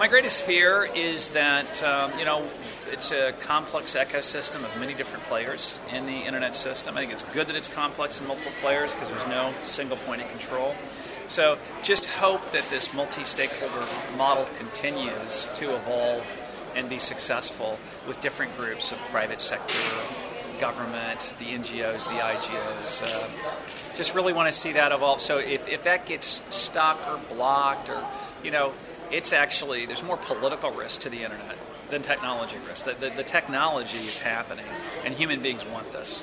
My greatest fear is that, it's a complex ecosystem of many different players in the internet system. I think it's good that it's complex and multiple players because there's no single point of control. So just hope that this multi-stakeholder model continues to evolve and be successful with different groups of private sector, government, the NGOs, the IGOs. Just really want to see that evolve. So if that gets stopped or blocked or, it's actually, there's more political risk to the internet than technology risk. The technology is happening, and human beings want this.